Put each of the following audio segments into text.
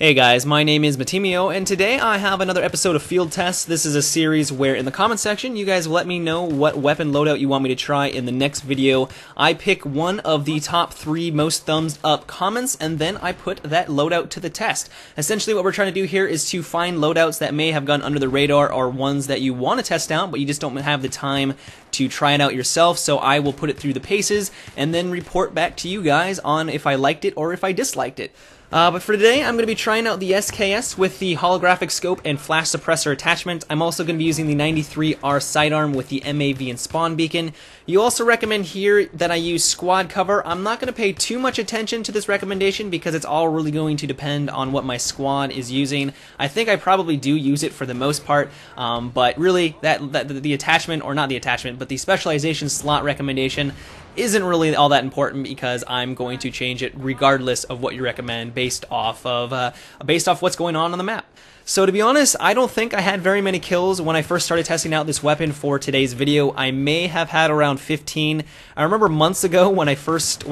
Hey guys, my name is Matimio, and today I have another episode of Field Tests. This is a series where in the comment section you guys let me know what weapon loadout you want me to try in the next video. I pick one of the top three most thumbs up comments, and then I put that loadout to the test. Essentially what we're trying to do here is to find loadouts that may have gone under the radar or ones that you want to test out, but you just don't have the time to try it out yourself, so I will put it through the paces and then report back to you guys on if I liked it or if I disliked it. But for today, I'm going to be trying out the SKS with the holographic scope and flash suppressor attachment. I'm also going to be using the 93R sidearm with the MAV and spawn beacon. You also recommend here that I use squad cover. I'm not going to pay too much attention to this recommendation because it's all really going to depend on what my squad is using. I think I probably do use it for the most part, but really the attachment, or not the attachment, but the specialization slot recommendation isn't really all that important because I'm going to change it regardless of what you recommend based off what's going on the map. So to be honest, I don't think I had very many kills when I first started testing out this weapon for today's video. I may have had around 15. I remember months ago when I first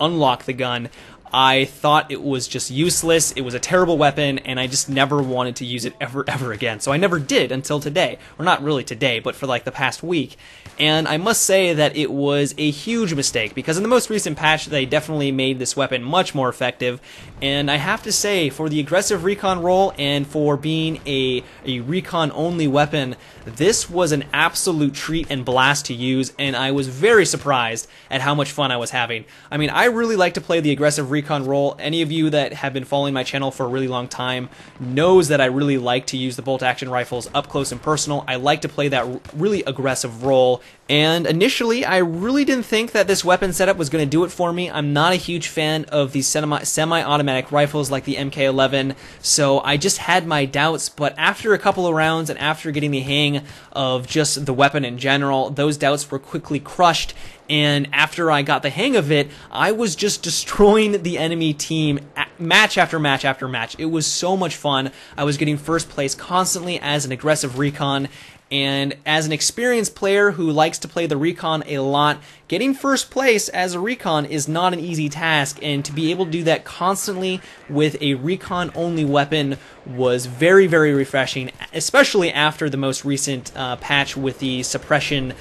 unlocked the gun, I thought it was just useless, it was a terrible weapon, and I just never wanted to use it ever again. So I never did until today. Or not really today, but for like the past week. And I must say that it was a huge mistake, because in the most recent patch, they definitely made this weapon much more effective. And I have to say, for the aggressive recon role, and for being a recon-only weapon, this was an absolute treat and blast to use, and I was very surprised at how much fun I was having. I mean, I really like to play the aggressive recon role. Any of you that have been following my channel for a really long time knows that I really like to use the bolt action rifles up close and personal. I like to play that really aggressive role, and initially I really didn't think that this weapon setup was going to do it for me. I'm not a huge fan of these semi-automatic rifles like the MK11, so I just had my doubts, but after a couple of rounds and after getting the hang of just the weapon in general, those doubts were quickly crushed. And after I got the hang of it, I was just destroying the enemy team match after match after match. It was so much fun. I was getting first place constantly as an aggressive recon. And as an experienced player who likes to play the recon a lot, getting first place as a recon is not an easy task, and to be able to do that constantly with a recon-only weapon was very refreshing, especially after the most recent patch with the suppression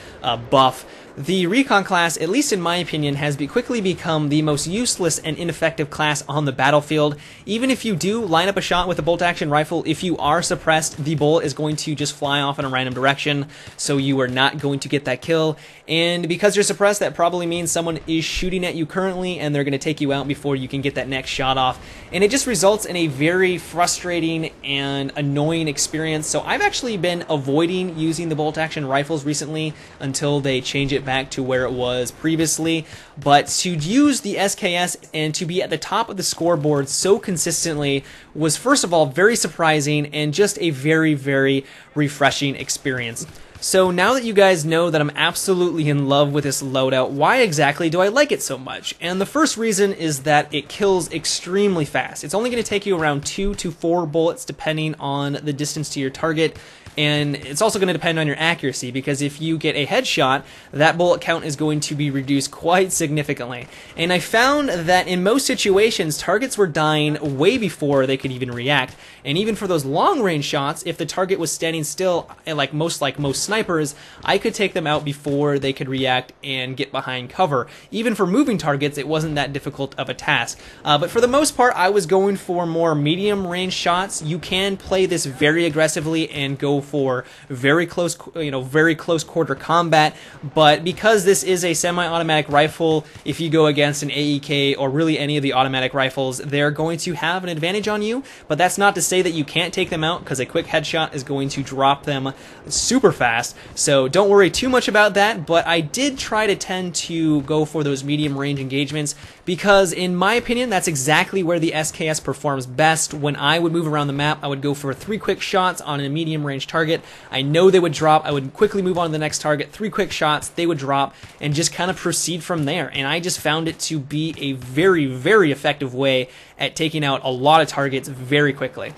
buff. The recon class, at least in my opinion, has quickly become the most useless and ineffective class on the battlefield. Even if you do line up a shot with a bolt action rifle, if you are suppressed, the bullet is going to just fly off in a random direction, so you are not going to get that kill. And because you're suppressed, that probably means someone is shooting at you currently, and they're going to take you out before you can get that next shot off. And it just results in a very frustrating and annoying experience. So I've actually been avoiding using the bolt action rifles recently until they change it back to where it was previously, but to use the SKS and to be at the top of the scoreboard so consistently was, first of all, very surprising and just a very refreshing experience. So now that you guys know that I'm absolutely in love with this loadout, why exactly do I like it so much? And the first reason is that it kills extremely fast. It's only going to take you around 2 to 4 bullets depending on the distance to your target, and it's also going to depend on your accuracy, because if you get a headshot, that bullet count is going to be reduced quite significantly. And I found that in most situations, targets were dying way before they could even react, and even for those long-range shots, if the target was standing still, like most snipers, I could take them out before they could react and get behind cover. Even for moving targets, it wasn't that difficult of a task. But for the most part, I was going for more medium range shots. You can play this very aggressively and go for very close quarter combat, but because this is a semi-automatic rifle, if you go against an AEK or really any of the automatic rifles, they're going to have an advantage on you, but that's not to say that you can't take them out, because a quick headshot is going to drop them super fast. So don't worry too much about that, but I did try to tend to go for those medium range engagements because in my opinion that's exactly where the SKS performs best. When I would move around the map, I would go for 3 quick shots on a medium range target. I know they would drop, I would quickly move on to the next target, 3 quick shots, they would drop, and just kind of proceed from there. And I just found it to be a very effective way at taking out a lot of targets very quickly.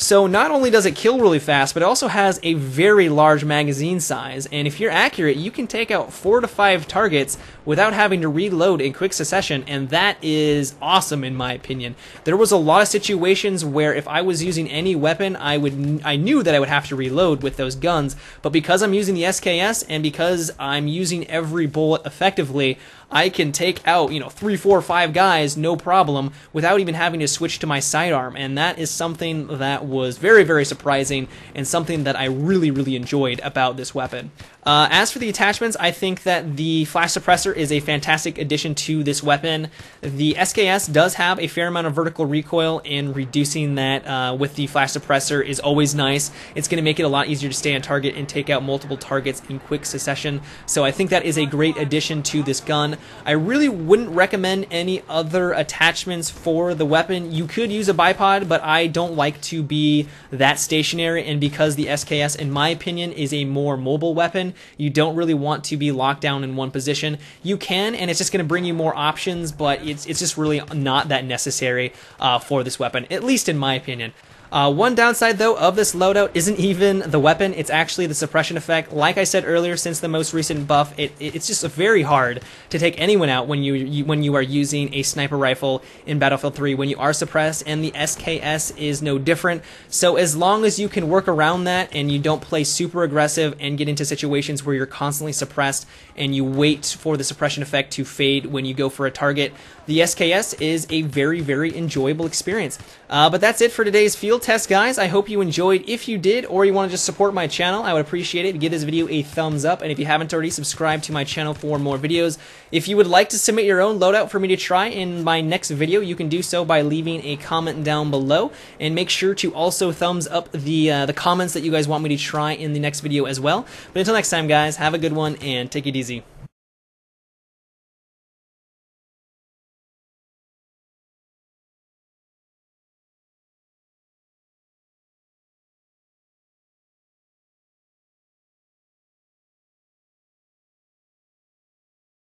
So not only does it kill really fast, but it also has a very large magazine size, and if you're accurate, you can take out 4 to 5 targets without having to reload in quick succession, and that is awesome in my opinion. There was a lot of situations where if I was using any weapon, I knew that I would have to reload with those guns, but because I'm using the SKS and because I'm using every bullet effectively, I can take out, 3, 4, 5 guys, no problem, without even having to switch to my sidearm, and that is something that was very, very surprising and something that I really, really enjoyed about this weapon. As for the attachments, I think that the flash suppressor is a fantastic addition to this weapon. The SKS does have a fair amount of vertical recoil, and reducing that with the flash suppressor is always nice. It's going to make it a lot easier to stay on target and take out multiple targets in quick succession, so I think that is a great addition to this gun. I really wouldn't recommend any other attachments for the weapon. You could use a bipod, but I don't like to be that stationary, and because the SKS, in my opinion, is a more mobile weapon, you don't really want to be locked down in one position. You can, and it's just going to bring you more options, but it's just really not that necessary for this weapon, at least in my opinion. One downside, though, of this loadout isn't even the weapon, it's actually the suppression effect. Like I said earlier, since the most recent buff, it's just very hard to take anyone out when you are using a sniper rifle in Battlefield 3 when you are suppressed, and the SKS is no different. So as long as you can work around that and you don't play super aggressive and get into situations where you're constantly suppressed and you wait for the suppression effect to fade when you go for a target, the SKS is a very, very enjoyable experience. But that's it for today's Field Test, guys. I hope you enjoyed. If you did, or you want to just support my channel, I would appreciate it. Give this video a thumbs up, and if you haven't already, subscribe to my channel for more videos. If you would like to submit your own loadout for me to try in my next video, you can do so by leaving a comment down below, and make sure to also thumbs up the comments that you guys want me to try in the next video as well. But until next time, guys, have a good one, and take it easy.